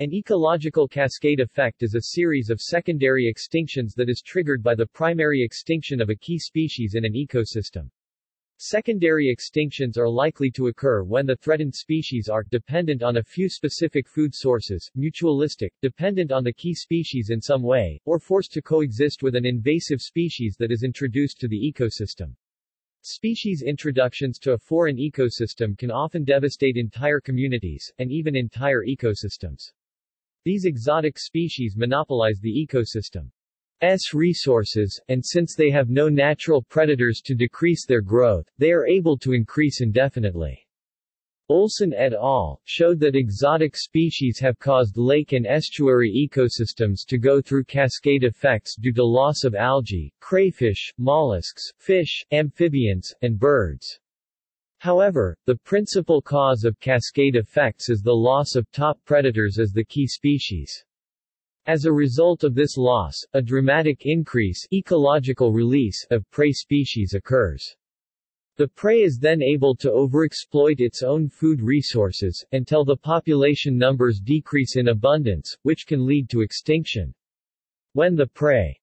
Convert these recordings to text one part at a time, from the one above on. An ecological cascade effect is a series of secondary extinctions that is triggered by the primary extinction of a key species in an ecosystem. Secondary extinctions are likely to occur when the threatened species are dependent on a few specific food sources, mutualistic, dependent on the key species in some way, or forced to coexist with an invasive species that is introduced to the ecosystem. Species introductions to a foreign ecosystem can often devastate entire communities, and even entire ecosystems. These exotic species monopolize the ecosystem's resources, and since they have no natural predators to decrease their growth, they are able to increase indefinitely. Olson et al. Showed that exotic species have caused lake and estuary ecosystems to go through cascade effects due to loss of algae, crayfish, mollusks, fish, amphibians, and birds. However, the principal cause of cascade effects is the loss of top predators as the key species. As a result of this loss, a dramatic increase ecological release of prey species occurs. The prey is then able to overexploit its own food resources, until the population numbers decrease in abundance, which can lead to extinction. When the prey's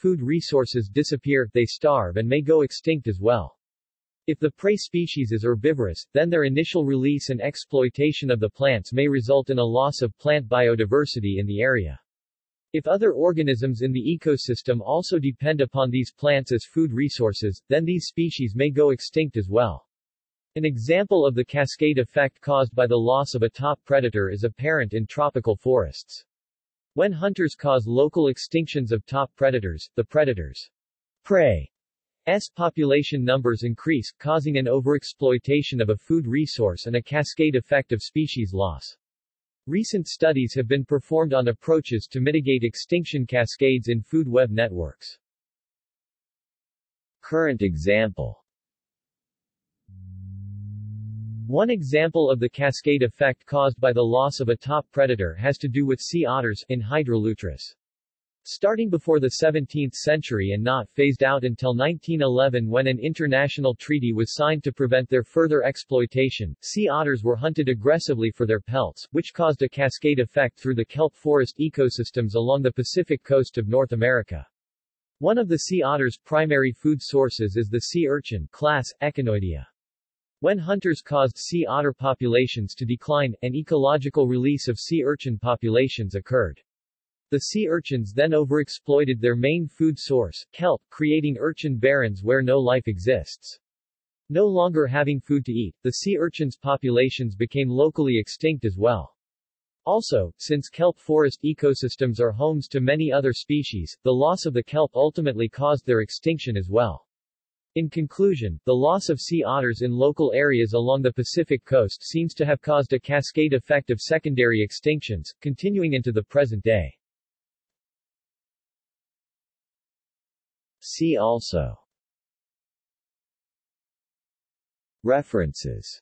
food resources disappear, they starve and may go extinct as well. If the prey species is herbivorous, then their initial release and exploitation of the plants may result in a loss of plant biodiversity in the area. If other organisms in the ecosystem also depend upon these plants as food resources, then these species may go extinct as well. An example of the cascade effect caused by the loss of a top predator is apparent in tropical forests. When hunters cause local extinctions of top predators, the predators' prey population numbers increase, causing an overexploitation of a food resource and a cascade effect of species loss. Recent studies have been performed on approaches to mitigate extinction cascades in food web networks. Current example. One example of the cascade effect caused by the loss of a top predator has to do with sea otters, Enhydra lutris. Starting before the 17th century and not phased out until 1911 when an international treaty was signed to prevent their further exploitation, sea otters were hunted aggressively for their pelts, which caused a cascade effect through the kelp forest ecosystems along the Pacific coast of North America. One of the sea otter's primary food sources is the sea urchin class, Echinoidea. When hunters caused sea otter populations to decline, an ecological release of sea urchin populations occurred. The sea urchins then overexploited their main food source, kelp, creating urchin barrens where no life exists. No longer having food to eat, the sea urchins' populations became locally extinct as well. Also, since kelp forest ecosystems are homes to many other species, the loss of the kelp ultimately caused their extinction as well. In conclusion, the loss of sea otters in local areas along the Pacific coast seems to have caused a cascade effect of secondary extinctions, continuing into the present day. See also. References.